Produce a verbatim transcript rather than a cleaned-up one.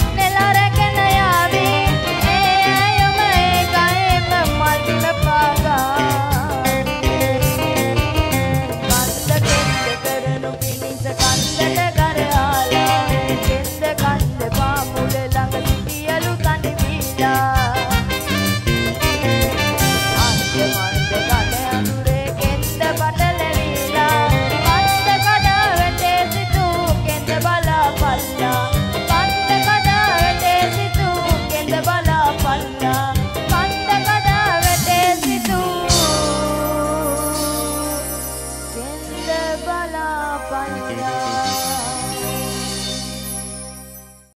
That